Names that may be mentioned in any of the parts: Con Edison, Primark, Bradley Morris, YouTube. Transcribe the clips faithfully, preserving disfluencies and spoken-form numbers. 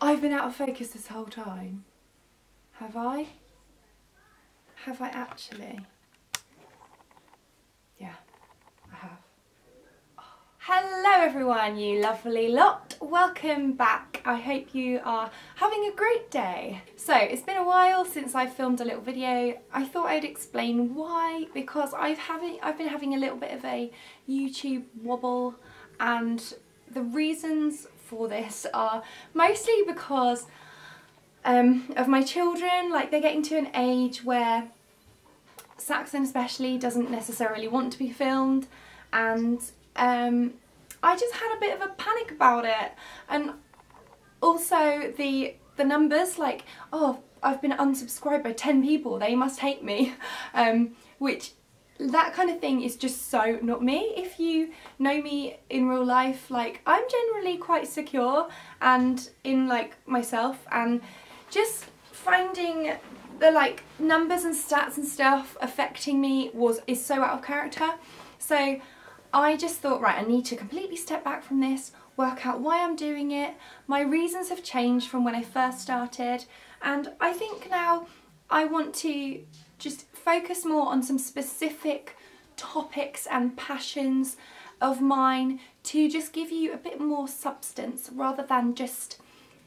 I've been out of focus this whole time. Have I? Have I actually? Yeah, I have. Oh. Hello everyone, you lovely lot. Welcome back. I hope you are having a great day. So, it's been a while since I filmed a little video. I thought I'd explain why, because I've, having, I've been having a little bit of a YouTube wobble, and the reasons for this are mostly because um, of my children. Like, they're getting to an age where Saxon especially doesn't necessarily want to be filmed, and um, I just had a bit of a panic about it. And also the the numbers, like, oh, I've been unsubscribed by ten people, they must hate me, um, which that kind of thing is just so not me. If you know me in real life, like, I'm generally quite secure and in, like, myself, and just finding the, like, numbers and stats and stuff affecting me was is so out of character. So I just thought, right, I need to completely step back from this, work out why I'm doing it. My reasons have changed from when I first started, and I think now I want to just focus more on some specific topics and passions of mine to just give you a bit more substance, rather than just,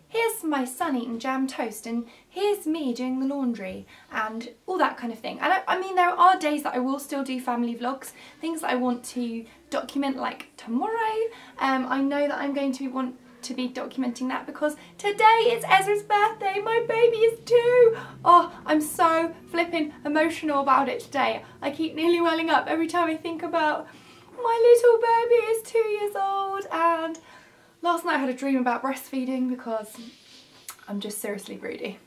here's my son eating jam toast and here's me doing the laundry and all that kind of thing. And I, I mean, there are days that I will still do family vlogs, things that I want to document, like tomorrow. Um, I know that I'm going to want to be documenting that, because today is Ezra's birthday, my baby is two! Oh, I'm so flipping emotional about it today. I keep nearly welling up every time I think about my little baby is two years old. And last night I had a dream about breastfeeding, because I'm just seriously broody.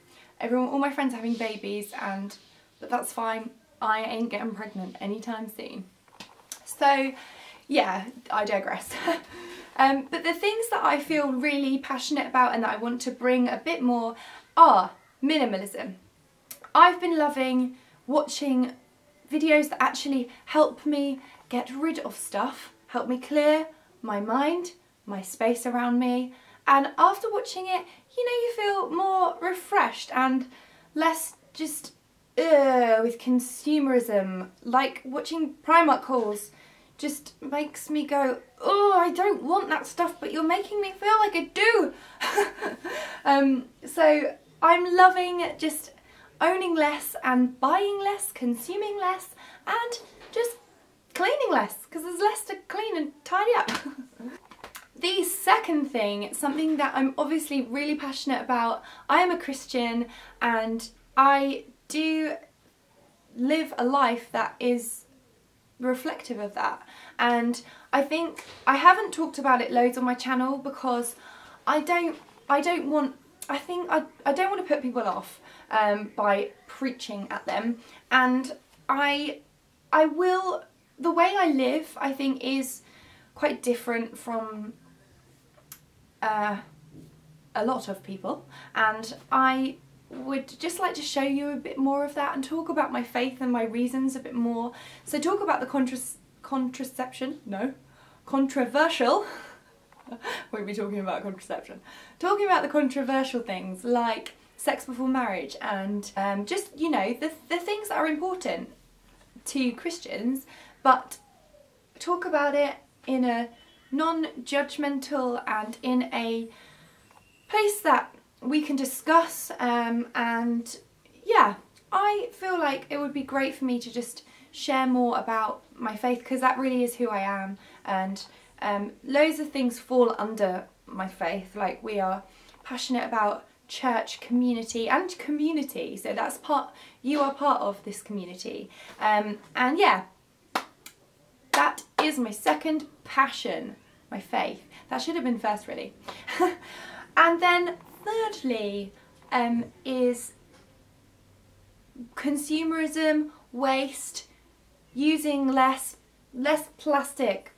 Everyone, all my friends are having babies, and but that's fine, I ain't getting pregnant anytime soon. So yeah, I digress. Um, but the things that I feel really passionate about and that I want to bring a bit more are minimalism. I've been loving watching videos that actually help me get rid of stuff, help me clear my mind, my space around me, and after watching it, you know, you feel more refreshed and less just uh, with consumerism. Like, watching Primark hauls just makes me go, oh, I don't want that stuff, but you're making me feel like I do. um, so I'm loving just owning less and buying less, consuming less, and just cleaning less, because there's less to clean and tidy up. The second thing, something that I'm obviously really passionate about, I am a Christian, and I do live a life that is reflective of that. And I think I haven't talked about it loads on my channel, because I don't I don't want I think I, I don't want to put people off um, by preaching at them. And I I will the way I live, I think, is quite different from uh, a lot of people, and I would just like to show you a bit more of that and talk about my faith and my reasons a bit more. So, talk about the contra contraception, no, controversial, won't be talking about contraception, talking about the controversial things like sex before marriage, and um, just, you know, the, the things that are important to Christians, but talk about it in a non-judgmental and in a place that we can discuss, um, and yeah, I feel like it would be great for me to just share more about my faith, because that really is who I am. And um, loads of things fall under my faith, like, we are passionate about church, community, and community, so that's part, you are part of this community, um, and yeah, that is my second passion, my faith. That should have been first, really. And then thirdly, um, is consumerism, waste, using less, less plastic,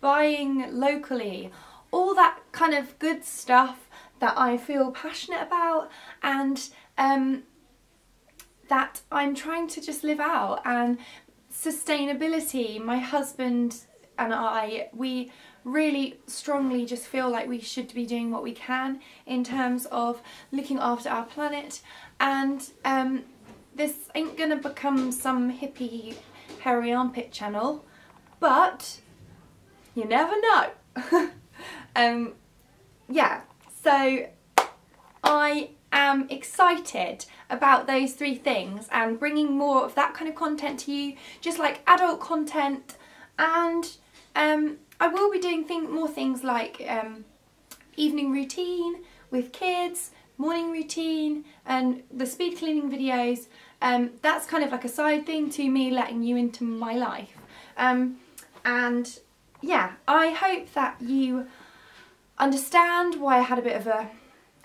buying locally, all that kind of good stuff that I feel passionate about, and um, that I'm trying to just live out. And sustainability, my husband and I, we really strongly just feel like we should be doing what we can in terms of looking after our planet, and um, this ain't gonna become some hippie hairy armpit channel, but you never know. um, yeah, so I am excited about those three things and bringing more of that kind of content to you, just like adult content. And um, I will be doing thing more things like um, evening routine with kids, morning routine, and the speed cleaning videos. Um, that's kind of like a side thing to me, letting you into my life. Um, and yeah, I hope that you understand why I had a bit of a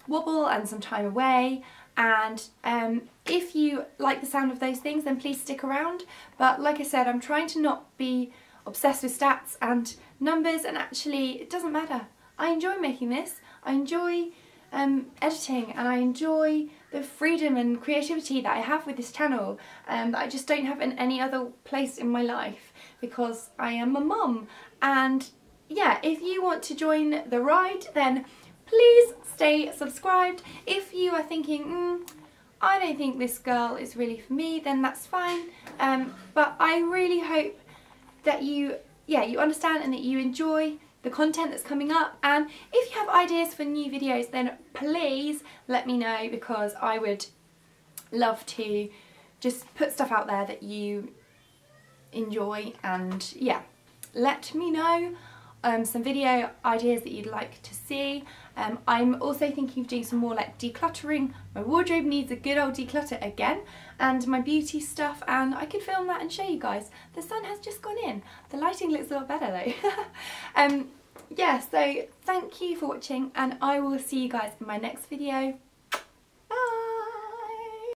wobble and some time away, and um, if you like the sound of those things, then please stick around. But like I said, I'm trying to not be obsessed with stats and numbers, and actually it doesn't matter. I enjoy making this, I enjoy um, editing, and I enjoy the freedom and creativity that I have with this channel, um, that I just don't have in any other place in my life, because I am a mum. And yeah, if you want to join the ride, then please stay subscribed. If you are thinking, mm, I don't think this girl is really for me, then that's fine. Um, but I really hope that you, yeah, you understand and that you enjoy the content that's coming up. And if you have ideas for new videos, then please let me know, because I would love to just put stuff out there that you enjoy. And yeah, let me know um, some video ideas that you'd like to see. Um, I'm also thinking of doing some more like decluttering. My wardrobe needs a good old declutter again, and my beauty stuff, and I could film that and show you guys. The sun has just gone in. The lighting looks a lot better though. um, yeah, so thank you for watching, and I will see you guys in my next video.